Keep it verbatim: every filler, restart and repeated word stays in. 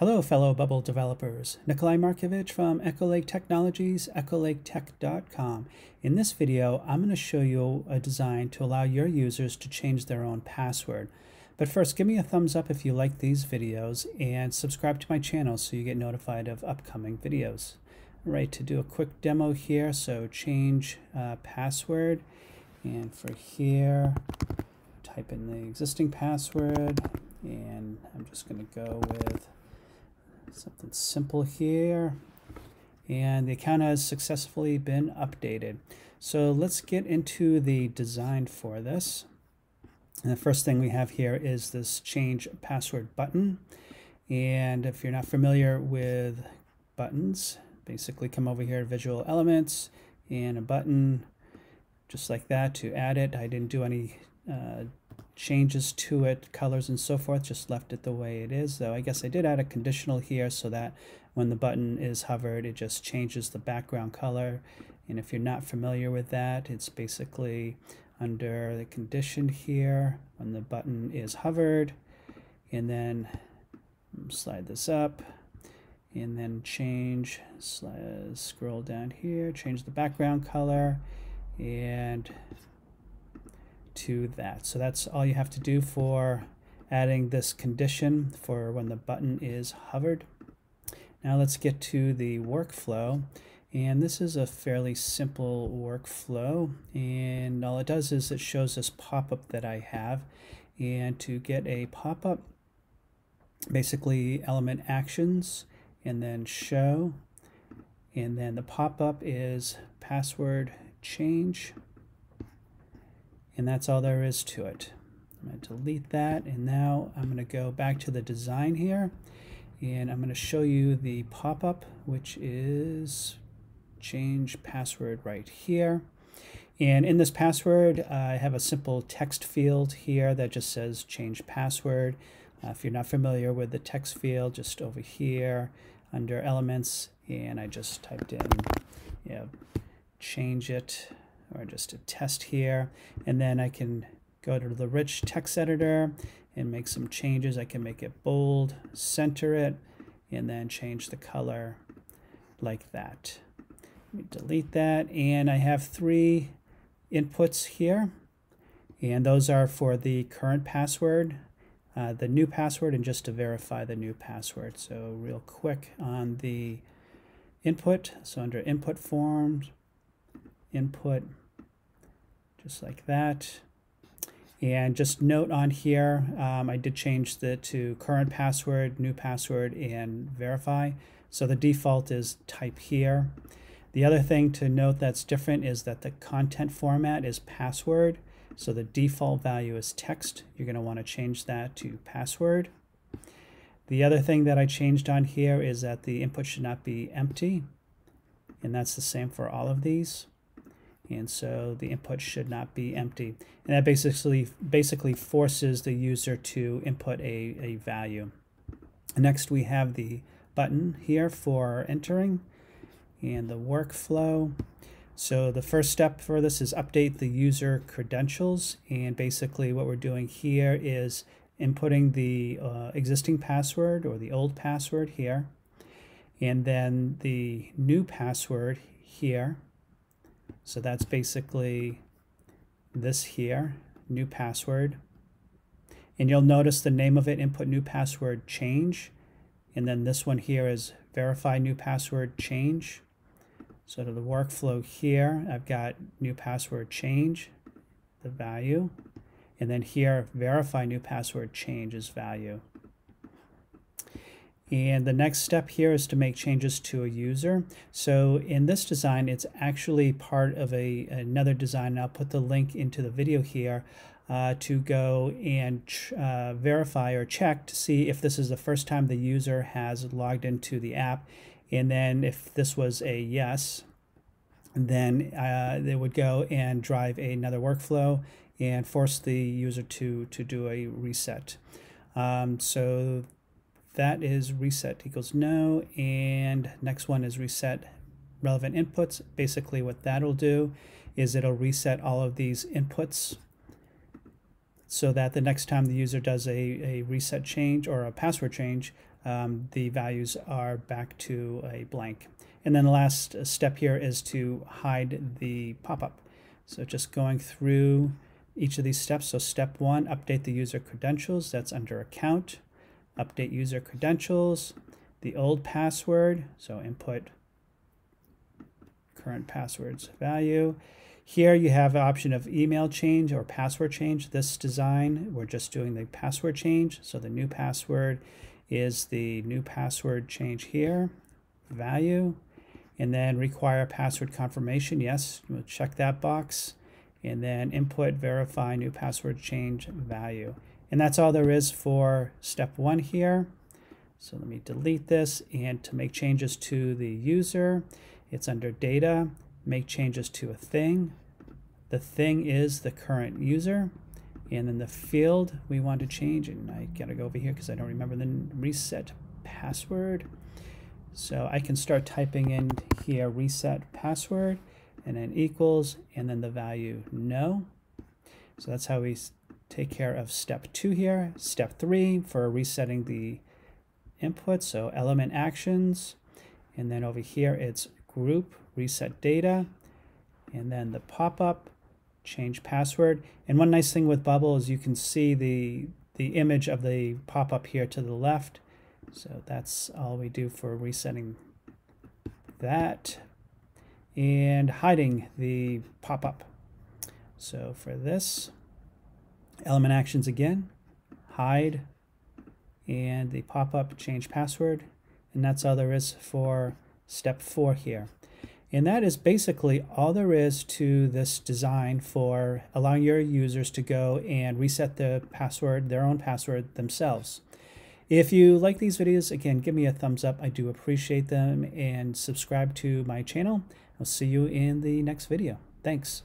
Hello, fellow Bubble developers. Nikolai Markovich from Echo Lake Technologies, echo lake tech dot com. In this video, I'm going to show you a design to allow your users to change their own password. But first, give me a thumbs up if you like these videos and subscribe to my channel so you get notified of upcoming videos. All right, to do a quick demo here, so change uh, password. And for here, type in the existing password. And I'm just going to go with something simple here, and the account has successfully been updated. So let's get into the design for this. And the first thing we have here is this change password button. And if you're not familiar with buttons, basically come over here to visual elements and a button just like that to add it. I didn't do any uh, changes to it, colors and so forth, just left it the way it is. Though I guess I did add a conditional here so that when the button is hovered, it just changes the background color. And if you're not familiar with that, it's basically under the condition here when the button is hovered, and then slide this up and then change, slide, scroll down here, change the background color and to that. So that's all you have to do for adding this condition for when the button is hovered. Now let's get to the workflow, and this is a fairly simple workflow, and all it does is it shows this pop-up that I have. And to get a pop-up, basically element actions and then show, and then the pop-up is password change. And that's all there is to it. I'm going to delete that, and now I'm going to go back to the design here, and I'm going to show you the pop-up, which is change password right here. And in this password, uh, I have a simple text field here that just says change password. Uh, if you're not familiar with the text field, just over here under elements, and I just typed in, you know, change it, or just a test here, and then I can go to the rich text editor and make some changes. I can make it bold, center it, and then change the color like that. Let me delete that, and I have three inputs here, and those are for the current password, uh, the new password, and just to verify the new password. So real quick on the input, so under input forms, input, just like that. And just note on here, um, I did change the to current password, new password, and verify. So the default is type here. The other thing to note that's different is that the content format is password. So the default value is text. You're going to want to change that to password. The other thing that I changed on here is that the input should not be empty. And that's the same for all of these. And so the input should not be empty. And that basically basically forces the user to input a, a value. Next, we have the button here for entering and the workflow. So the first step for this is update the user credentials. And basically what we're doing here is inputting the uh, existing password or the old password here, and then the new password here. So that's basically this here, new password. And you'll notice the name of it, input new password change. And then this one here is verify new password change. So to the workflow here, I've got new password change, the value. And then here, verify new password change is value. And the next step here is to make changes to a user. So in this design, it's actually part of a another design. I'll put the link into the video here uh, to go and uh, verify or check to see if this is the first time the user has logged into the app. And then if this was a yes, then uh, they would go and drive another workflow and force the user to, to do a reset. Um, so that is reset equals no, and next one is reset relevant inputs. Basically what that'll do is it'll reset all of these inputs so that the next time the user does a, a reset change or a password change, um, the values are back to a blank. And then the last step here is to hide the pop-up. So just going through each of these steps. So step one, update the user credentials. That's under account. Update user credentials, the old password. So input current password's value. Here you have the option of email change or password change. This design, we're just doing the password change. So the new password is the new password change here, value. And then require password confirmation. Yes, we'll check that box. And then input verify new password change value. And that's all there is for step one here. So let me delete this. And to make changes to the user, it's under data, make changes to a thing. The thing is the current user. And then the field we want to change. And I gotta go over here because I don't remember the reset password. So I can start typing in here reset password and then equals and then the value no. So that's how we take care of step two here. Step three for resetting the input, so element actions, and then over here it's group reset data, and then the pop-up change password. And one nice thing with Bubble is you can see the the image of the pop-up here to the left. So that's all we do for resetting that and hiding the pop-up. So for this, element actions again, hide, and the pop-up change password. And that's all there is for step four here. And that is basically all there is to this design for allowing your users to go and reset the password, their own password themselves. If you like these videos, again, give me a thumbs up. I do appreciate them, and subscribe to my channel. I'll see you in the next video. Thanks.